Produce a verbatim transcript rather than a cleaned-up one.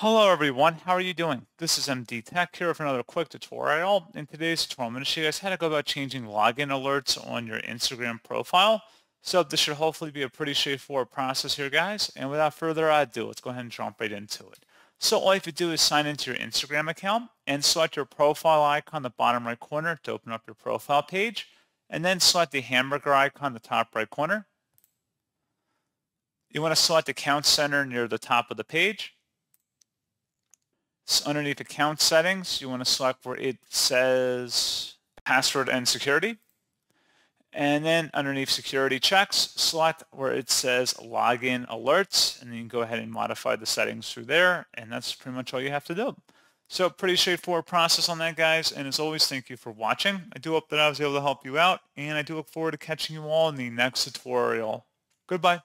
Hello everyone, how are you doing? This is M D Tech here for another quick tutorial. In today's tutorial, I'm going to show you guys how to go about changing login alerts on your Instagram profile. So this should hopefully be a pretty straightforward process here, guys. And without further ado, let's go ahead and jump right into it. So all you have to do is sign into your Instagram account and select your profile icon in the bottom right corner to open up your profile page. And then select the hamburger icon in the top right corner. You want to select Account Center near the top of the page. So underneath account settings, you want to select where it says password and security. And then underneath security checks, select where it says login alerts. And then you can go ahead and modify the settings through there. And that's pretty much all you have to do. So pretty straightforward process on that, guys. And as always, thank you for watching. I do hope that I was able to help you out. And I do look forward to catching you all in the next tutorial. Goodbye.